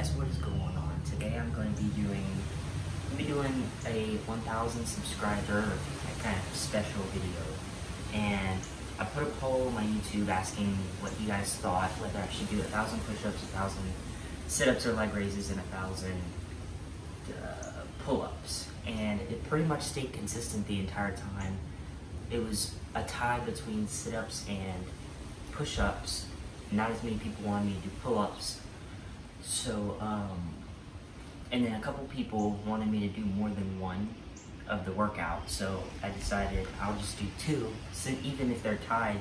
guys, what is going on? Today I'm going to be doing a 1,000 subscriber kind of special video, and I put a poll on my YouTube asking what you guys thought, whether I should do 1,000 push-ups, 1,000 sit-ups or leg raises, and 1,000 pull-ups, and it pretty much stayed consistent the entire time. It was a tie between sit-ups and push-ups. Not as many people wanted me to do pull-ups, so and then a couple people wanted me to do more than one of the workout, so I decided I'll just do two. So even if they're tied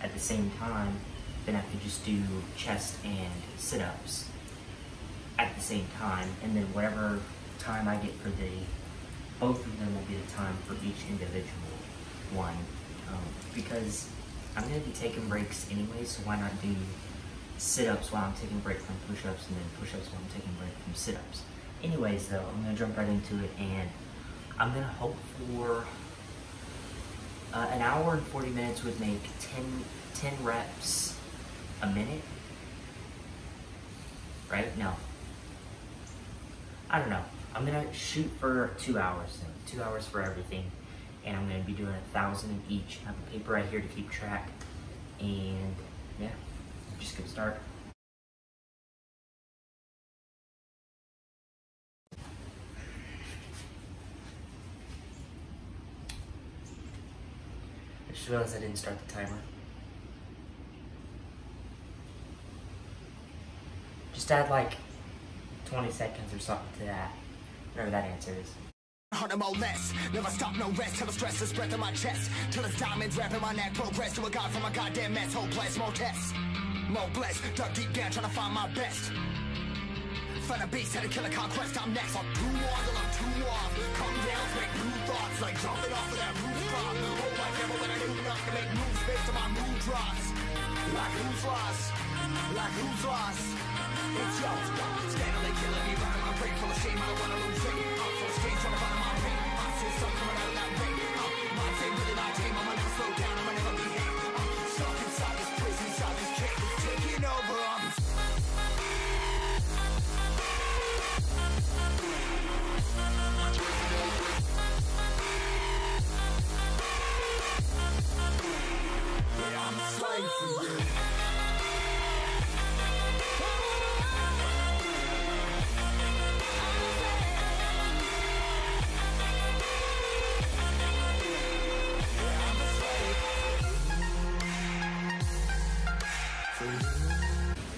at the same time, then I could just do chest and sit-ups at the same time, and then whatever time I get for the both of them will be the time for each individual one, because I'm going to be taking breaks anyway, so why not do sit-ups while I'm taking a break from push-ups, and then push-ups while I'm taking a break from sit-ups. Anyways, though, I'm going to jump right into it, and I'm going to hope for an hour and 40 minutes would make 10 reps a minute, right? No. I don't know. I'm going to shoot for 2 hours, though. 2 hours for everything. And I'm going to be doing 1,000 in each. I have a paper right here to keep track, and yeah, I'm just going to start. I just realized I didn't start the timer. Just add like 20 seconds or something to that, whatever that answer is. 100 more less, never stop, no rest, till the stress is breath in my chest, till it's diamonds wrapping my neck, progress to a god from a goddamn mess, hopeless, more tests, more blessed, dug deep down, trying to find my best, find a beast, had to kill a conquest, I'm next, I'm too on, till I'm too off, come down, make new thoughts, like jumping off of that rooftop, the whole life never let I do enough to make moves based on my mood drops, like who's lost, like who's lost, it's yours, steadily killing me, riding my brain full of shame, I don't wanna lose it, I'm full of stage, trying to find my pain, my system coming out of that rain, my team really my team, I'ma never slow down, I'ma never behave, I'm stuck inside this prison, inside this cage, it's taking over, I'm a slave for you.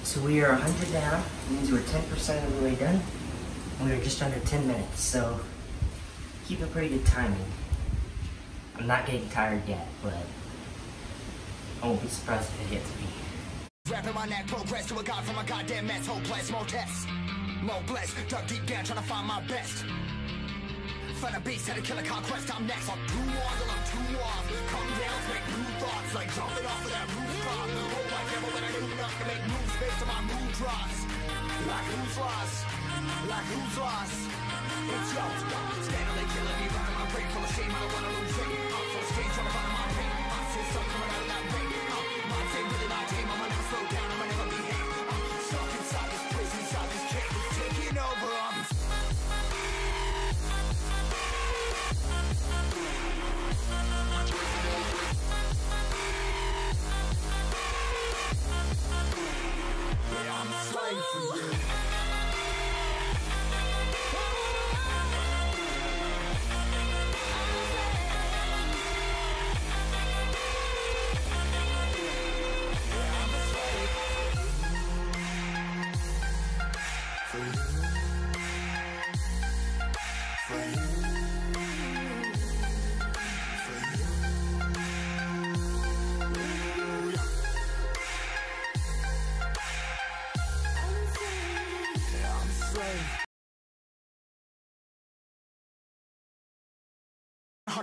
So we are 100 down, it means we're 10% of the way done, and we are just under 10 minutes, so keep a pretty good timing. I'm not getting tired yet, but I won't be surprised if it gets me. Wrapping my neck, progress to a god from a goddamn mess, hopeless, more tests, more blessed, dug deep down, trying to find my best. Find a beast, had to kill a conquest, I'm next, I'm too on, till I'm too off, come down, make new thoughts, like jumping off of that rooftop, the whole life never let I do enough to make moves based on my mood drops, like who's lost, like who's lost, it's yours, steadily killing me, riding my brain full of shame, I don't wanna lose it, I'm full of stage, trying to find my pain, my system coming out of that rain, my team really my team, I'ma never slow down, I'ma never behave, I'm stuck inside this prison, inside this cage, it's taking over,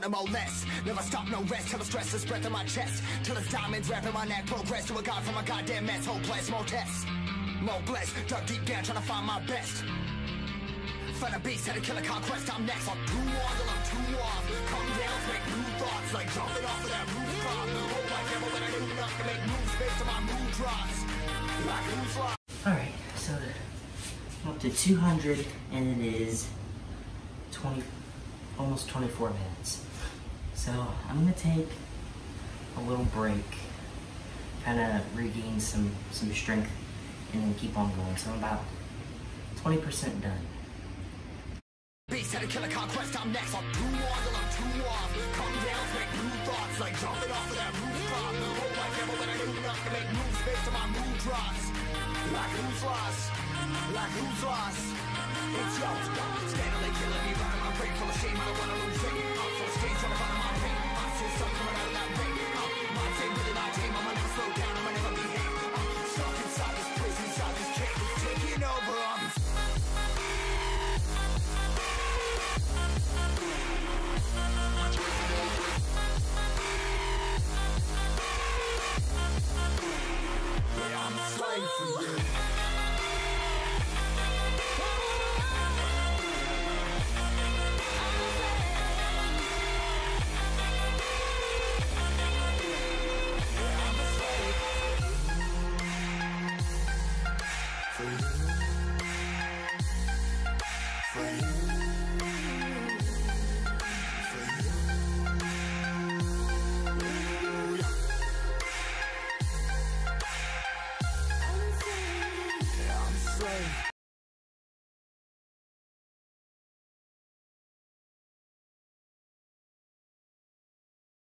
more less, never stop, no rest, till the stress is breath in my chest, till it's diamonds wrapping my neck, progress to a god from a goddamn mess, hopeless, more tests, more blessed, dug deep down, trying to find my best, find a beast, had to kill a conquest, I'm next, I'm too on, till I'm too off, come down, make new thoughts, like jumping off of that rooftop, the whole life never let I do enough to make moves based on my mood drops, like who's lost. Alright, so up to 200, and it is almost 24 minutes. So I'm gonna take a little break, kind of regain some strength, and then keep on going. So I'm about 20% done. Killer conquest, I'm next. I'm too long, till I'm too long. Calm down, make new thoughts, like jumping off of that rooftop. The whole life never let I do enough to make moves based on my mood drops. Like who's lost? Like who's lost? It's yours. Scandally killing me, right on my brain, full of shame. I don't wanna lose weight. I'm full of stage, trying to find my pain. My system coming out of that rain. My team, really my team. I'ma never slow down, I'ma never behave. I'm stuck inside this prison, inside this cage, it's taking over.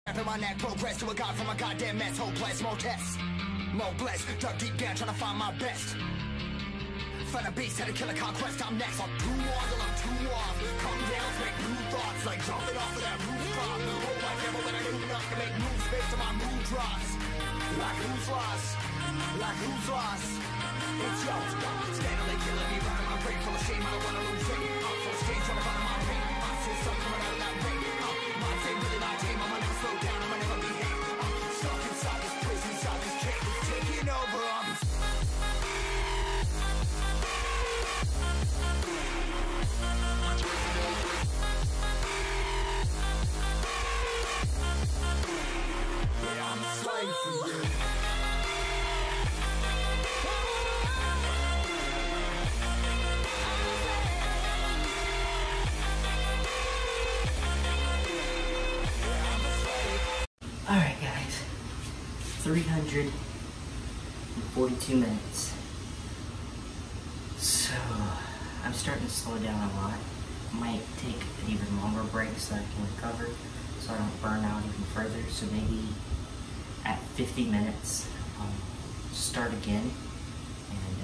Rapping my neck, progress to a god from a goddamn mess. Hopeless, more tests, more blessed. Dug deep down, trying to find my best. Find a beast, had a killer conquest, I'm next. I'm too on till I'm too off. Calm down, make new thoughts, like jumping off of that rooftop. The whole life never let I do enough to make moves based on my mood drops. Like who's lost? Like who's lost? It's yours. Scandally killing me, right on my brain, full of shame, I don't wanna lose weight. I'm full of shame, trying to find my pain. My system coming out of that rain. My team, really my team, I'ma never slow down, I'ma never behave. I'm stuck inside this prison, inside this cage, it's taking over. Alright guys, 342 minutes, so I'm starting to slow down a lot. I might take an even longer break so I can recover, so I don't burn out even further. So maybe at 50 minutes, start again and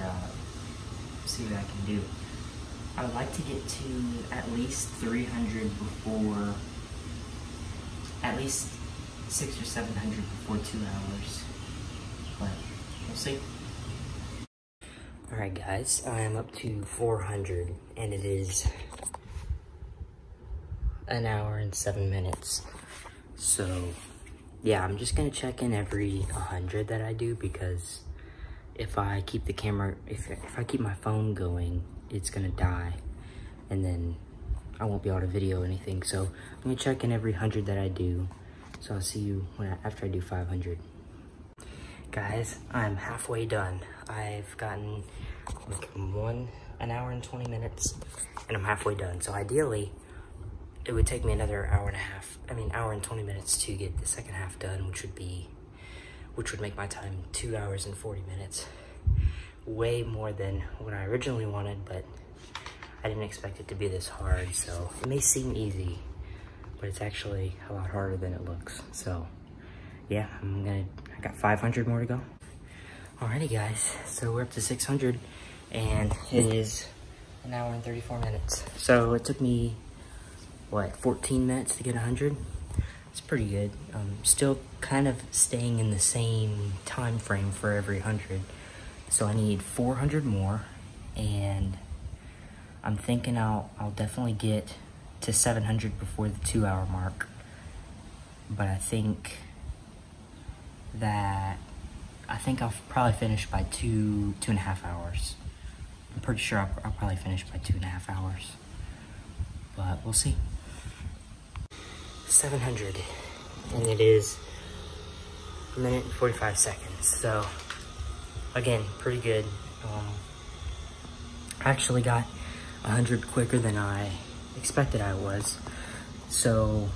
see what I can do. I would like to get to at least 300 before, at least 600 or 700 before 2 hours, but we'll see. All right guys, I am up to 400 and it is 1 hour and 7 minutes. So yeah, I'm just gonna check in every 100 that I do, because if I keep the camera, if I keep my phone going, it's gonna die and then I won't be able to video anything. So I'm gonna check in every 100 that I do. So I'll see you after I do 500. Guys, I'm halfway done. I've gotten like 1 hour and 20 minutes, and I'm halfway done. So ideally, it would take me another hour and 20 minutes to get the second half done, which would make my time 2 hours and 40 minutes. Way more than what I originally wanted, but I didn't expect it to be this hard. So it may seem easy, but it's actually a lot harder than it looks. So yeah, I got 500 more to go. Alrighty guys, so we're up to 600 and it is 1 hour and 34 minutes. So it took me, what, 14 minutes to get 100? It's pretty good. Still kind of staying in the same time frame for every 100. So I need 400 more, and I'm thinking I'll definitely get to 700 before the 2 hour mark, but I think I'll probably finish by two and a half hours. I'm pretty sure I'll probably finish by 2.5 hours, but we'll see. 700, and it is 1 minute and 45 seconds. So again, pretty good. I actually got 100 quicker than I expected I was. So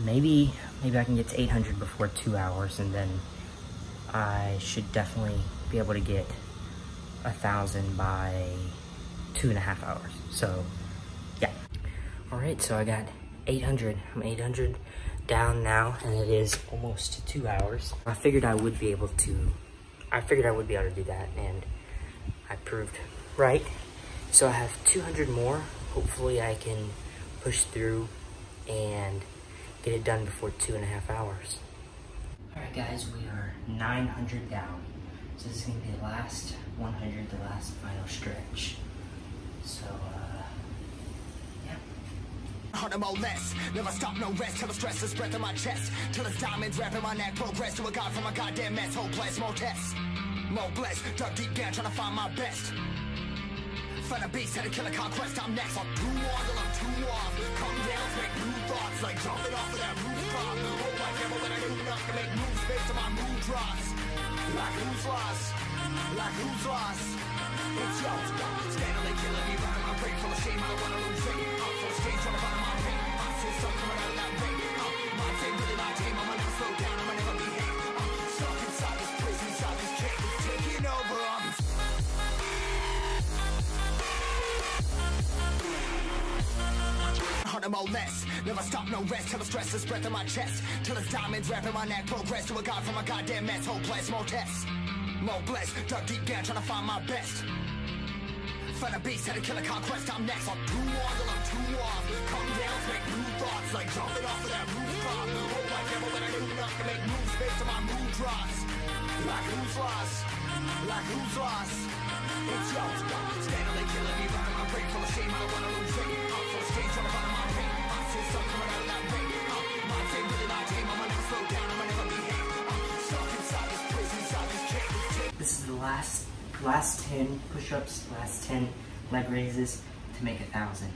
maybe I can get to 800 before 2 hours, and then I should definitely be able to get 1,000 by 2.5 hours. So yeah. All right, so I got 800. I'm 800 down now, and it is almost 2 hours. I figured I would be able to do that, and I proved right. So I have 200 more. Hopefully I can push through and get it done before 2.5 hours. All right guys, we are 900 down. So this is gonna be the last 100, the last final stretch. So or less, never stop, no rest, till the stress is breath in my chest, till it's diamonds wrapping my neck, progress to a god from a goddamn mess, hopeless, more tests, more blessed, dug deep down, trying to find my best, find a beast, had to kill a conquest, I'm next, I'm too on, till I'm too off, come down, make new thoughts, like jumping off of that rooftop, hope I never let I do enough to make moves based on my mood drops, like who's lost, it's yours, standing killing me, running my brain full of shame, I don't wanna lose it, I'm full of shame, trying to find my more less, never stop, no rest, till the stress is breath in my chest, till it's diamonds wrapping my neck, progress to a god from a goddamn mess, hopeless, more tests, more blessed, dug deep down, trying to find my best, find a beast, had to kill a conquest, I'm next, I'm too on, till I'm too off, come down, make new thoughts, like jumping off of that rooftop, hope I never let I do enough to make moves based on my mood drops, like who's lost, it's yours, standing there killing me, running my brain full of shame, I don't wanna lose it, I'm full of shame, trying to find my pain, I'm still stuck coming out of that rain, my team really my team, I'ma never slow down, I'ma never behave, I'm stuck inside this prison, inside this cage. This is the last 10 push-ups, last 10 leg raises to make 1,000.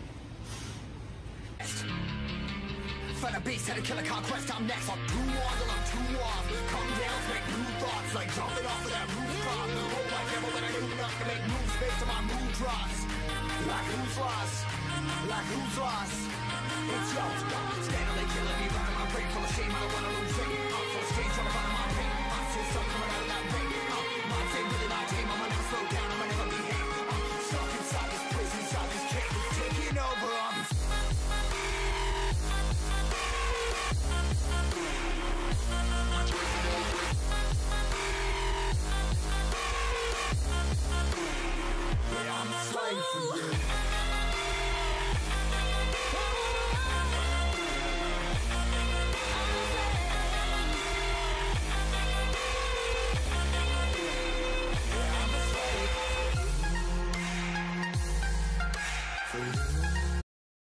Find a beast, had to kill a conquest, I'm next, I'm too on, till I'm too off, come down, make new thoughts, like jumping off of that rooftop, hope I never let I do enough to make moves based on my mood drops, like who's lost, it's yours, standing there killing me, running my brain full of shame, I don't wanna lose it, I'm full of shame, trying to find my pain, I see something out of that rain, my team really my team, I'ma never slow down, I'ma never behave, I'm stuck inside this prison, inside this cage, it's taking over,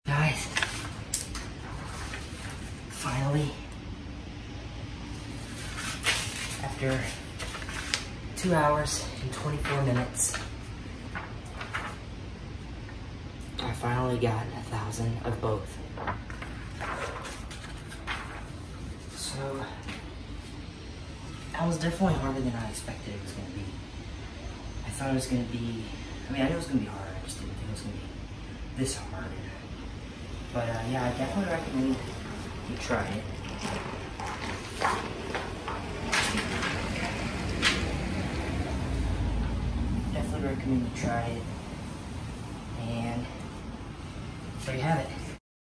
guys. Finally, after 2 hours and 24 minutes, I finally got 1,000 of both. So that was definitely harder than I expected it was going to be. I thought it was going to be, I mean, I knew it was going to be harder, I just didn't think it was going to be this hard. But yeah, I definitely recommend you try it. Definitely recommend you try it. And there you have it.